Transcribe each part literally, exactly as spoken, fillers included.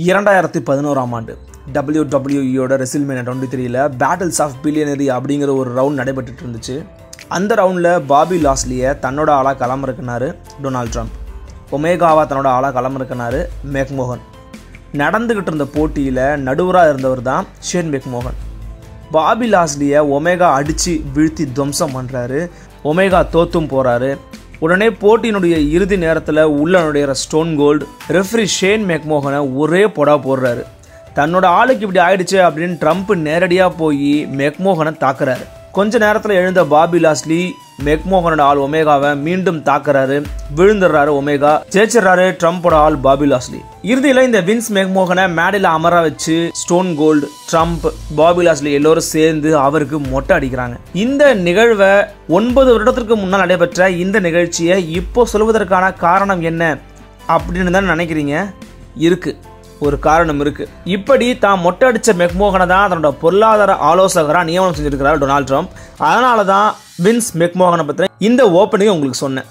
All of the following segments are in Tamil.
twenty eleven ஆம் ஆண்டு W W E ஓட ரெசில்மேனியா twenty-three ல பேட்டில்ஸ் ஆஃப் பில்லியனரி அப்படிங்கிற ஒரு ரவுண்ட் நடைபெற்றுட்டு இருந்துச்சு. அந்த ரவுண்டில் பாபி லாஸ்லியை தன்னோட ஆளாக களமிறக்கினார் டொனால்ட் ட்ரம்ப். ஒமேகாவா தன்னோட ஆளாக களமிறக்கினார் மெக்மோகன். நடந்துக்கிட்டு இருந்த போட்டியில் நடுவராக இருந்தவர் தான் ஷேன் மெக்மோகன். பாபி லாஸ்லியை ஒமேகா அடித்து வீழ்த்தி துவம்சம் பண்ணுறாரு. ஒமேகா தோற்றும் போகிறாரு. உடனே போட்டியினுடைய இறுதி நேரத்தில் உள்ள நுழையிற ஸ்டோன் கோல்டு ரெஃப்ரி ஷேன் மெக்மோகனை ஒரே பொடா போடுறாரு. தன்னோட ஆளுக்கு இப்படி ஆயிடுச்சு அப்படின்னு ட்ரம்ப் நேரடியாக போய் மெக்மோகனை தாக்குறாரு. கொஞ்ச நேரத்தில் எழுந்த பாபி லாஸ்லி மெக்மோகனோட ஆள் ஒமேகாவை மீண்டும் தாக்குறாரு. விழுந்துடுறாரு ஒமேகா. ஜெயிச்சிடறாரு ட்ரம்ப்போட ஆள் பாபி லாஸ்லி. இறுதியில் இந்த வின்ஸ் மெக்மோகனை மேடையில் அமர வச்சு Stone Cold, Trump, Bobby Lashley எல்லோரும் சேர்ந்து அவருக்கு மொட்டை அடிக்கிறாங்க. இந்த நிகழ்வை ஒன்பது வருடத்திற்கு முன்னால் நடைபெற்ற இந்த நிகழ்ச்சியை இப்போ சொல்வதற்கான காரணம் என்ன அப்படின்னு தான் நினைக்கிறீங்க? இருக்கு, ஒரு காரணம் இருக்கு. இப்படி தான் மொட்டை அடிச்ச மெக்மோகனை தான் தன்னோட பொருளாதார ஆலோசகராக நியமனம் செஞ்சிருக்கிறார் டொனால்ட் ட்ரம்ப். அதனால தான் வின்ஸ் மெக்மோகனை பற்றி இந்த ஓப்பனிங் உங்களுக்கு சொன்னேன்.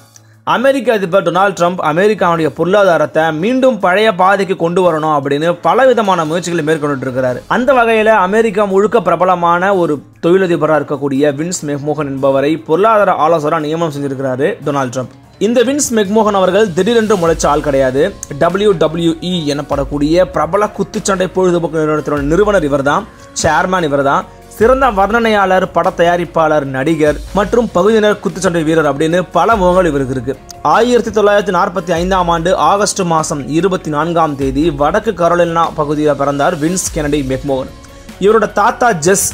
அமெரிக்க அதிபர் டொனால்ட் ட்ரம்ப் அமெரிக்காவுடைய பொருளாதாரத்தை மீண்டும் பழைய பாதைக்கு கொண்டு வரணும் அப்படின்னு பல விதமான முயற்சிகளை மேற்கொண்டு இருக்கிறார். அந்த வகையில் அமெரிக்கா முழுக்க பிரபலமான ஒரு தொழிலதிபராக இருக்கக்கூடிய வின்ஸ் மெக்மோகன் என்பவரை பொருளாதார ஆலோசகராக நியமனம் செஞ்சிருக்கிறாரு டொனால்ட் ட்ரம்ப். இந்த வின்ஸ் மெக்மோகன் அவர்கள் திடீரென்று முளைச்ச ஆள் கிடையாது. டபிள்யூ டபிள்யூ இ எனப்படக்கூடிய பிரபல குத்துச்சண்டை பொழுதுபோக்கு நிறுவனத்தின் நிறுவனர் இவர் தான், சேர்மேன் இவர் தான். சிறந்த வர்ணனையாளர், பட தயாரிப்பாளர், நடிகர் மற்றும் பகுதியினர் குத்துச்சண்டை வீரர் அப்படின்னு பல முகங்கள் இவருக்கு இருக்கு. ஆயிரத்தி தொள்ளாயிரத்தி நாற்பத்தி ஐந்தாம் ஆண்டு ஆகஸ்ட் மாதம் இருபத்தி நான்காம் தேதி வடக்கு கரோலினா பகுதியில் பிறந்தார் வின்ஸ் கெனடி மெக்மோகன். இவரோட தாத்தா ஜெஸ்,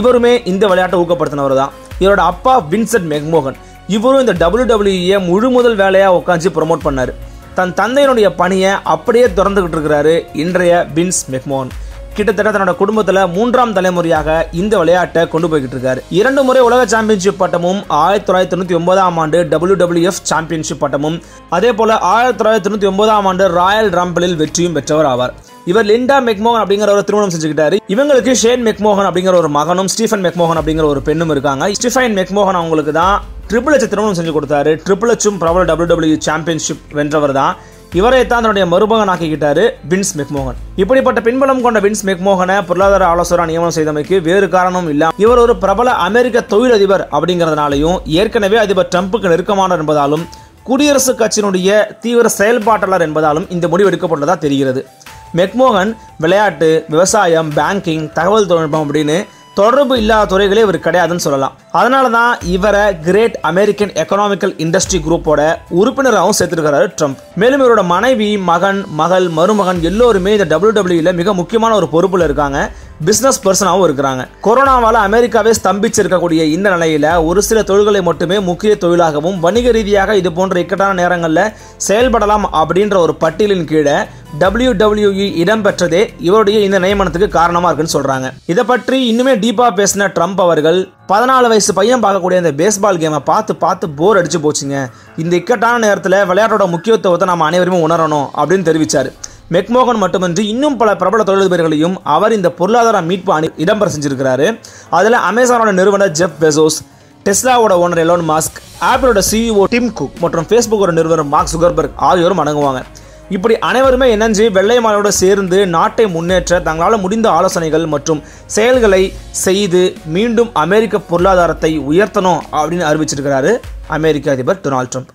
இவருமே இந்த விளையாட்டை ஊக்கப்படுத்தினவர் தான். இவரோட அப்பா வின்சென்ட் மெக்மோகன், இவரும் இந்த டபிள்யூ டபிள்யூ இ முழு முதல் வேலையாக உட்காந்து ப்ரொமோட் பண்ணார். தன் தந்தையினுடைய பணியை அப்படியே தொடர்ந்துகிட்டு இருக்கிறாரு இன்றைய வின்ஸ் மெக்மோகன். கிட்டத்தட்ட தன்னோட குடும்பத்தில் மூன்றாம் தலைமுறையாக இந்த விளையாட்டை கொண்டு போய்கிட்டு இருக்காரு. இரண்டு முறை உலக சாம்பியன்ஷிப் பட்டமும், ஆயிரத்தி தொள்ளாயிரத்தி தொண்ணூற்றி ஒன்பதாம் ஆண்டு டபிள்யூ டபிள்யூ எஃப் சாம்பியன்ஷிப் பட்டமும், அதே போல் ஆயிரத்தி தொள்ளாயிரத்தி தொண்ணூற்றி ஒன்பதாம் ஆண்டு ராயல் ரம்பிளில் வெற்றியும் பெற்றவர் ஆவார். இவர் லிண்டா மெக்மோகன் அப்படிங்கிற ஒரு திருமணம் செஞ்சுக்கிட்டாரு. இவங்களுக்கு ஷேன் மெக்மோகன் அப்படிங்கிற ஒரு மகனும், ஸ்டீஃபன் மெக்மோகன் அப்படிங்கிற ஒரு பெண்ணும் இருக்காங்க. ஸ்டீஃபன் மெக்மோகன் அவங்களுக்கு தான் ட்ரிபிள் எச் திருமணம் செஞ்சு கொடுத்தாரு. ட்ரிபிள் எச்சும் பிரபல டபிள்யூ டபிள்யூ இ சாம்பியன்ஷிப் வென்றவர் தான். இவரை தான் தன்னுடைய மருமகன் ஆக்கிக்கிட்டாரு வின்ஸ் மெக்மோகன். இப்படிப்பட்ட பின்பலம் கொண்ட வின்ஸ் மெக்மோகனை பொருளாதார ஆலோசகராக நியமனம் செய்தமைக்கு வேறு காரணம் இல்லை, இவர் ஒரு பிரபல அமெரிக்க தொழிலதிபர் அப்படிங்கிறதுனாலையும், ஏற்கனவே அதிபர் ட்ரம்ப்புக்கு நெருக்கமானவர் என்பதாலும், குடியரசுக் கட்சியினுடைய தீவிர செயல்பாட்டாளர் என்பதாலும் இந்த முடிவு எடுக்கப்பட்டதாக தெரிகிறது. மெக்மோகன் விளையாட்டு, விவசாயம், பேங்கிங், தகவல் தொழில்நுட்பம் அப்படின்னு தொடர்பு இல்லாத துறைகளே இவர் கிடையாதுன்னு சொல்லலாம். அதனால தான் இவரை கிரேட் அமெரிக்கன் எக்கனாமிக்கல் இண்டஸ்ட்ரி குரூப்போட உறுப்பினராகவும் சேர்த்திருக்கிறாரு ட்ரம்ப். மேலும் இவரோட மனைவி, மகன், மகள், மருமகன் எல்லோருமே இந்த டபிள்யூ டபிள்யூ இ மிக முக்கியமான ஒரு பொறுப்பில் இருக்காங்க. பிஸ்னஸ் பர்சனாகவும் இருக்கிறாங்க. கொரோனாவால் அமெரிக்காவே ஸ்தம்பிச்சு இருக்கக்கூடிய இந்த நிலையில் ஒரு சில தொழில்களை மட்டுமே முக்கிய தொழிலாகவும் வணிக ரீதியாக இது போன்ற இக்கட்டான நேரங்களில் செயல்படலாம் அப்படின்ற ஒரு பட்டியலின் கீழே டபிள்யூ டபிள்யூ இ இடம்பெற்றதே இவருடைய இந்த நியமனத்துக்கு காரணமாக இருக்குன்னு சொல்கிறாங்க. இதை பற்றி இன்னுமே டீப்பாக பேசின ட்ரம்ப் அவர்கள், பதினாலு வயசு பையன் பார்க்கக்கூடிய அந்த பேஸ்பால் கேமை பார்த்து பார்த்து போர் அடித்து போச்சுங்க, இந்த இக்கட்டான நேரத்தில் விளையாட்டோட முக்கியத்துவத்தை நம்ம அனைவருமே உணரணும் அப்படின்னு தெரிவித்தார். மெக்மோகன் மட்டுமின்றி இன்னும் பல பிரபல தொழிலதிபர்களையும் அவர் இந்த பொருளாதார மீட்பு அணி இடம்பெற செஞ்சிருக்கிறாரு. அதில் அமேசானோட நிறுவனர் ஜெஃப் பெசோஸ், டெஸ்லாவோட ஓனர் எலான் மாஸ்க், ஆப்பிளோட சிஇஓ டிம் குக் மற்றும் ஃபேஸ்புக்கோட நிறுவனர் மார்க் சுகர்பர்க் ஆகியோரும் அடங்குவாங்க. இப்படி அனைவருமே இணைஞ்சு வெள்ளை மாலையோடு சேர்ந்து நாட்டை முன்னேற்ற தங்களால் முடிந்த ஆலோசனைகள் மற்றும் செயல்களை செய்து மீண்டும் அமெரிக்க பொருளாதாரத்தை உயர்த்தணும் அப்படின்னு அறிவிச்சிருக்கிறாரு அமெரிக்க அதிபர் டொனால்ட் ட்ரம்ப்.